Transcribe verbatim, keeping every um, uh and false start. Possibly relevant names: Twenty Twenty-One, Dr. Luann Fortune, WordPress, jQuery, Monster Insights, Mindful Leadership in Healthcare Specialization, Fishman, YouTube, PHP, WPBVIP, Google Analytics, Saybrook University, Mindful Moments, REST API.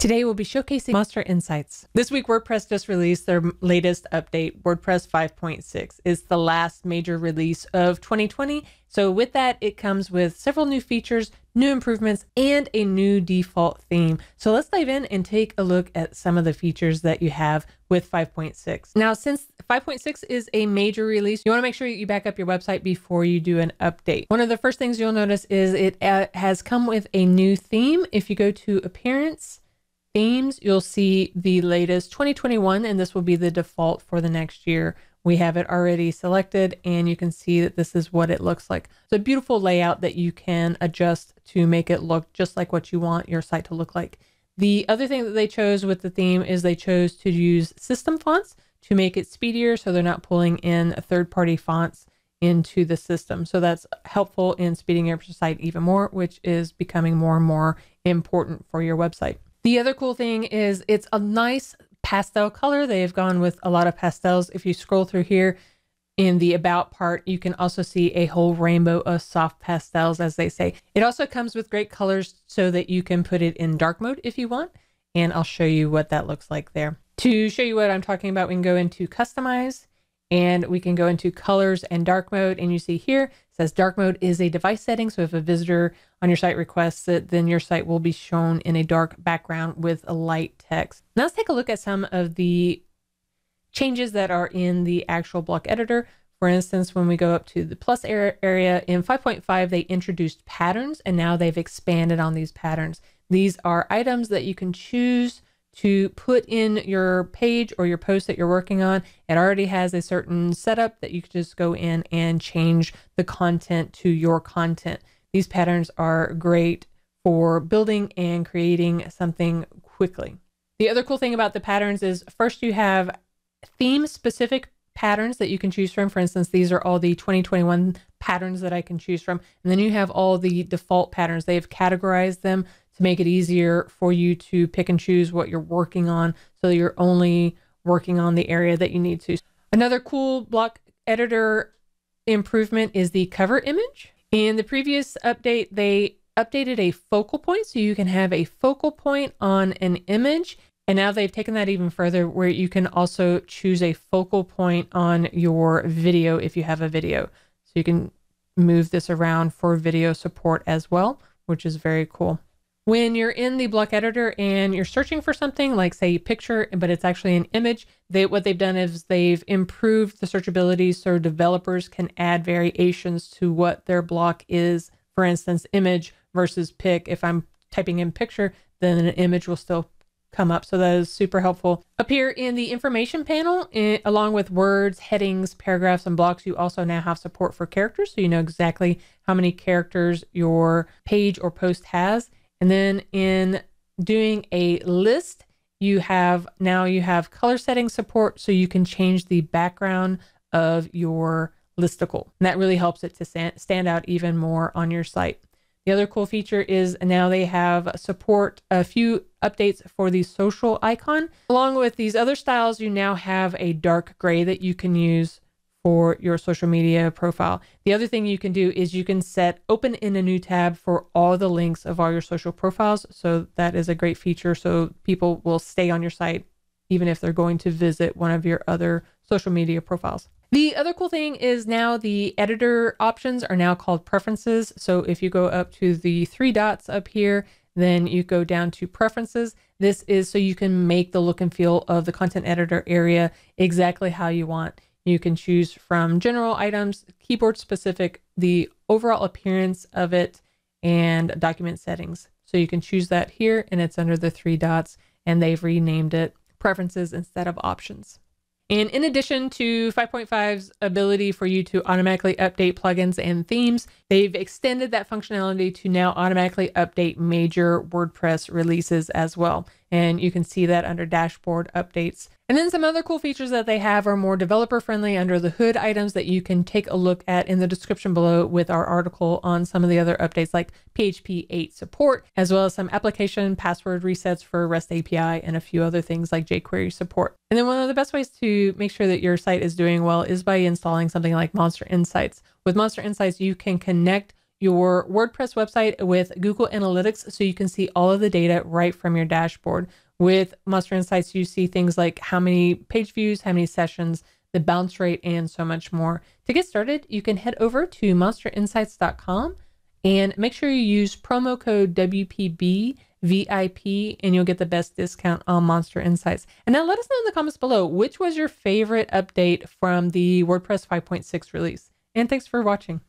Today, we'll be showcasing Monster Insights. This week, WordPress just released their latest update, WordPress five point six. It's the last major release of twenty twenty. So with that, it comes with several new features, new improvements, and a new default theme. So let's dive in and take a look at some of the features that you have with five point six. Now, since five point six is a major release, you wanna make sure you back up your website before you do an update. One of the first things you'll notice is it has come with a new theme. If you go to Appearance, Themes, you'll see the latest twenty twenty-one, and this will be the default for the next year. We have it already selected, and you can see that this is what it looks like. It's a beautiful layout that you can adjust to make it look just like what you want your site to look like. The other thing that they chose with the theme is they chose to use system fonts to make it speedier, so they're not pulling in third-party fonts into the system. So that's helpful in speeding up your site even more, which is becoming more and more important for your website. The other cool thing is it's a nice pastel color. They've gone with a lot of pastels. If you scroll through here in the about part, you can also see a whole rainbow of soft pastels, as they say. It also comes with great colors so that you can put it in dark mode if you want. And I'll show you what that looks like there. To show you what I'm talking about, we can go into Customize and we can go into Colors and Dark Mode. And you see here, it says Dark Mode is a device setting. So if a visitor on your site requests it, then your site will be shown in a dark background with a light text. Now let's take a look at some of the changes that are in the actual block editor. For instance, when we go up to the plus area in five point five, they introduced patterns, and now they've expanded on these patterns. These are items that you can choose to put in your page or your post that you're working on. It already has a certain setup that you can just go in and change the content to your content. These patterns are great for building and creating something quickly. The other cool thing about the patterns is first you have theme specific patterns that you can choose from. For instance, these are all the twenty twenty-one patterns that I can choose from. And then you have all the default patterns. They've categorized them to make it easier for you to pick and choose what you're working on, so that you're only working on the area that you need to. Another cool block editor improvement is the cover image. In the previous update, they updated a focal point, so you can have a focal point on an image. And now they've taken that even further, where you can also choose a focal point on your video if you have a video. So you can move this around for video support as well, which is very cool. When you're in the block editor and you're searching for something, like say a picture, but it's actually an image, they, what they've done is they've improved the searchability so developers can add variations to what their block is. For instance, image versus pic. If I'm typing in picture, then an image will still come up. So that is super helpful. Up here in the information panel, it, along with words, headings, paragraphs, and blocks, you also now have support for characters. So you know exactly how many characters your page or post has. And then in doing a list, you have, now you have color setting support, so you can change the background of your listicle. And that really helps it to stand out even more on your site. The other cool feature is now they have support a few updates for the social icon. Along with these other styles, you now have a dark gray that you can use for your social media profile. The other thing you can do is you can set open in a new tab for all the links of all your social profiles. So that is a great feature. So people will stay on your site, even if they're going to visit one of your other social media profiles. The other cool thing is now the editor options are now called preferences. So if you go up to the three dots up here, then you go down to preferences. This is so you can make the look and feel of the content editor area exactly how you want. You can choose from general items, keyboard specific, the overall appearance of it, and document settings. So you can choose that here, and it's under the three dots, and they've renamed it preferences instead of options. And in addition to five point five's ability for you to automatically update plugins and themes, they've extended that functionality to now automatically update major WordPress releases as well. And you can see that under dashboard updates. And then some other cool features that they have are more developer friendly under the hood items that you can take a look at in the description below with our article on some of the other updates like P H P eight support, as well as some application password resets for REST A P I and a few other things like jQuery support. And then one of the best ways to make sure that your site is doing well is by installing something like Monster Insights. With Monster Insights, you can connect your WordPress website with Google Analytics so you can see all of the data right from your dashboard. With Monster Insights, you see things like how many page views, how many sessions, the bounce rate, and so much more. To get started, you can head over to monster insights dot com and make sure you use promo code W P B V I P and you'll get the best discount on Monster Insights. And now let us know in the comments below, which was your favorite update from the WordPress five point six release? And thanks for watching.